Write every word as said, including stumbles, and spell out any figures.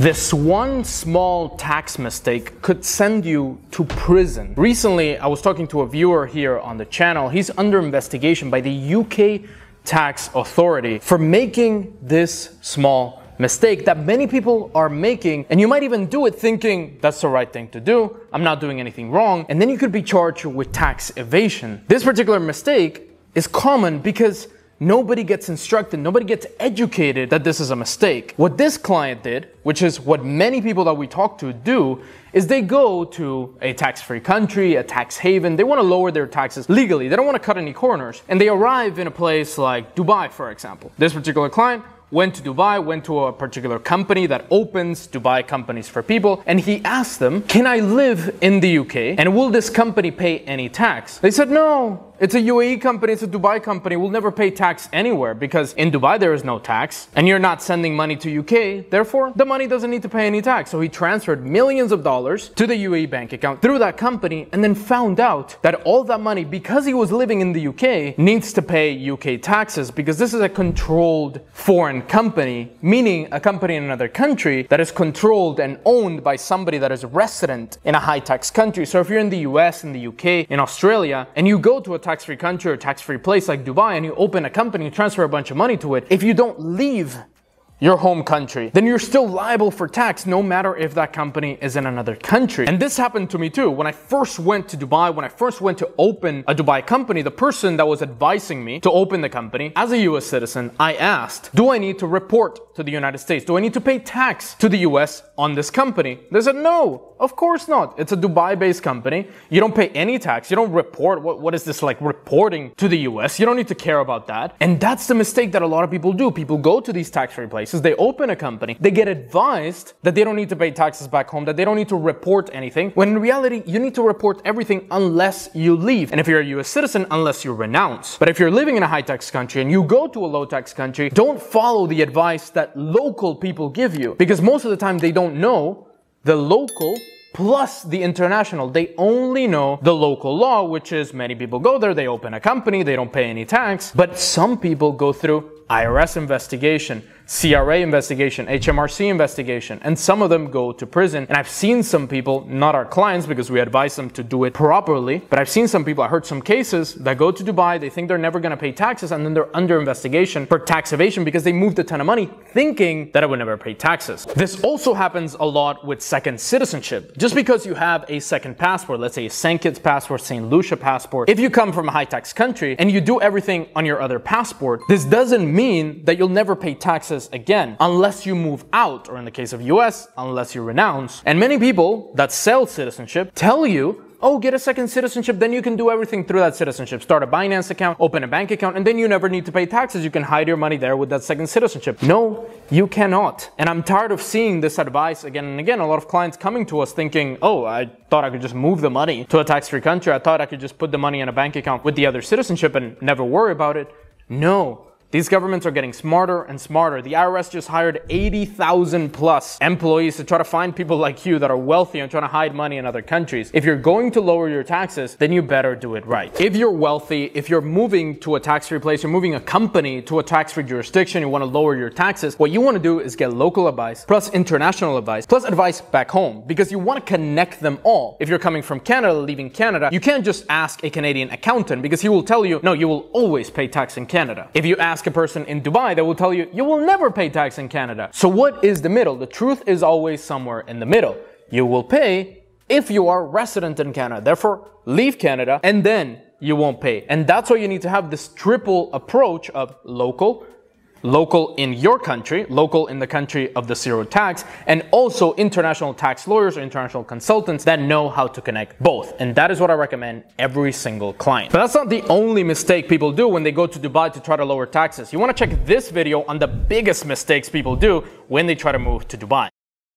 This one small tax mistake could send you to prison. Recently, I was talking to a viewer here on the channel. He's under investigation by the U K tax authority for making this small mistake that many people are making, and you might even do it thinking that's the right thing to do, I'm not doing anything wrong, and then you could be charged with tax evasion. This particular mistake is common because nobody gets instructed, nobody gets educated that this is a mistake. What this client did, which is what many people that we talk to do, is they go to a tax-free country, a tax haven. They want to lower their taxes legally. They don't want to cut any corners. And they arrive in a place like Dubai, for example. This particular client went to Dubai, went to a particular company that opens Dubai companies for people, and he asked them, can I live in the U K and will this company pay any tax? They said, no, it's a U A E company, it's a Dubai company, we'll never pay tax anywhere because in Dubai there is no tax and you're not sending money to U K, therefore the money doesn't need to pay any tax. So he transferred millions of dollars to the U A E bank account through that company and then found out that all that money, because he was living in the U K, needs to pay U K taxes because this is a controlled foreign company, meaning a company in another country that is controlled and owned by somebody that is resident in a high tax country. So if you're in the U S, in the U K, in Australia, and you go to a tax-free country or tax-free place like Dubai and you open a company, you transfer a bunch of money to it, if you don't leave your home country, then you're still liable for tax no matter if that company is in another country. And this happened to me too. When I first went to Dubai, when I first went to open a Dubai company, the person that was advising me to open the company, as a U S citizen, I asked, do I need to report to the United States? Do I need to pay tax to the U S on this company? They said, no, of course not. It's a Dubai-based company. You don't pay any tax. You don't report. What, what is this like reporting to the U S? You don't need to care about that. And that's the mistake that a lot of people do. People go to these tax-free places. They open a company, they get advised that they don't need to pay taxes back home, that they don't need to report anything, when in reality, you need to report everything unless you leave. And if you're a U S citizen, unless you renounce. But if you're living in a high-tax country and you go to a low-tax country, don't follow the advice that local people give you, because most of the time they don't know the local plus the international. They only know the local law, which is many people go there, they open a company, they don't pay any tax. But some people go through I R S investigation, C R A investigation, H M R C investigation, and some of them go to prison. And I've seen some people, not our clients because we advise them to do it properly, but I've seen some people, I heard some cases that go to Dubai, they think they're never gonna pay taxes, and then they're under investigation for tax evasion because they moved a ton of money thinking that I would never pay taxes. This also happens a lot with second citizenship. Just because you have a second passport, let's say a Saint Kitts passport, Saint Lucia passport, if you come from a high tax country and you do everything on your other passport, this doesn't mean that you'll never pay taxes again unless you move out, or in the case of U S, unless you renounce. And many people that sell citizenship tell you, oh, get a second citizenship, then you can do everything through that citizenship. Start a Binance account, open a bank account, and then you never need to pay taxes. You can hide your money there with that second citizenship. No, you cannot. And I'm tired of seeing this advice again and again. A lot of clients coming to us thinking, oh, I thought I could just move the money to a tax-free country. I thought I could just put the money in a bank account with the other citizenship and never worry about it. No. These governments are getting smarter and smarter. The I R S just hired eighty thousand plus employees to try to find people like you that are wealthy and trying to hide money in other countries. If you're going to lower your taxes, then you better do it right. If you're wealthy, if you're moving to a tax-free place, you're moving a company to a tax-free jurisdiction, you want to lower your taxes, what you want to do is get local advice, plus international advice, plus advice back home, because you want to connect them all. If you're coming from Canada, leaving Canada, you can't just ask a Canadian accountant because he will tell you, no, you will always pay tax in Canada. If you ask a person in Dubai, they will tell you, you will never pay tax in Canada. So what is the middle? The truth is always somewhere in the middle. You will pay if you are resident in Canada. Therefore, leave Canada and then you won't pay. And that's why you need to have this triple approach of local, local in your country, local in the country of the zero tax, and also international tax lawyers or international consultants that know how to connect both. And that is what I recommend every single client. But that's not the only mistake people do when they go to Dubai to try to lower taxes. You want to check this video on the biggest mistakes people do when they try to move to Dubai.